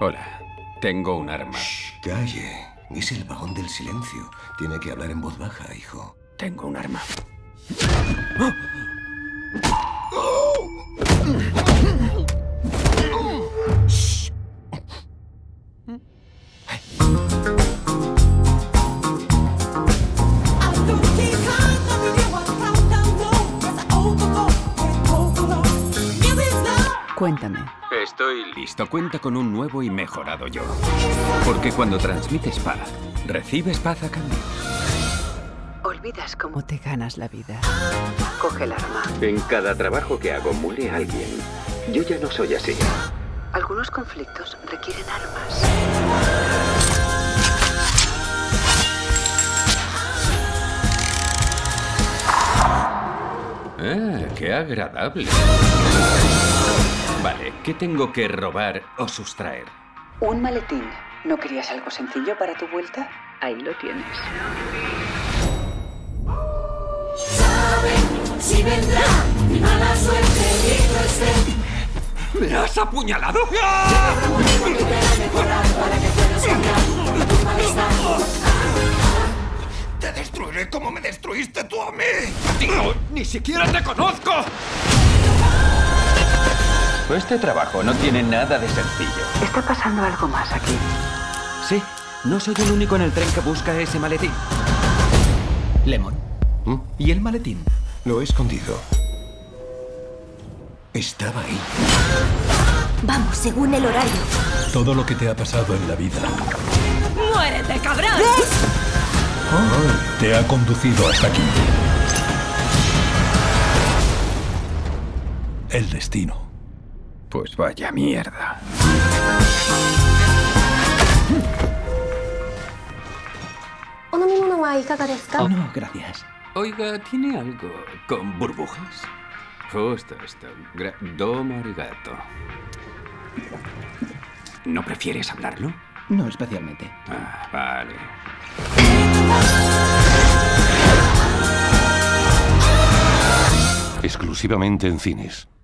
Hola, tengo un arma. Shh, calle. Es el vagón del silencio. Tiene que hablar en voz baja, hijo. Tengo un arma. Cuéntame. Estoy listo. Cuenta con un nuevo y mejorado yo. Porque cuando transmites paz, recibes paz a cambio. Olvidas cómo te ganas la vida. Coge el arma. En cada trabajo que hago, mule a alguien. Yo ya no soy así. Algunos conflictos requieren armas. Ah, qué agradable. Vale, ¿qué tengo que robar o sustraer? Un maletín. ¿No querías algo sencillo para tu vuelta? Ahí lo tienes. ¿Sabe si vendrá mi mala suerte viendo este? ¿Me has apuñalado? ¡Ah! Te destruiré como me destruiste tú a mí. ¡Tío, ni siquiera te conozco! Este trabajo no tiene nada de sencillo. Está pasando algo más aquí. Sí, no soy el único en el tren que busca ese maletín. Lemon. ¿Mm? ¿Y el maletín? Lo he escondido. Estaba ahí. Vamos, según el horario. Todo lo que te ha pasado en la vida. ¡Muérete, cabrón! Oh, te ha conducido hasta aquí. El destino. Pues vaya mierda. Oh, no, gracias. Oiga, ¿tiene algo con burbujas? Justo esto. Domo arigato. ¿No prefieres hablarlo? No, especialmente. Ah, vale. Exclusivamente en cines.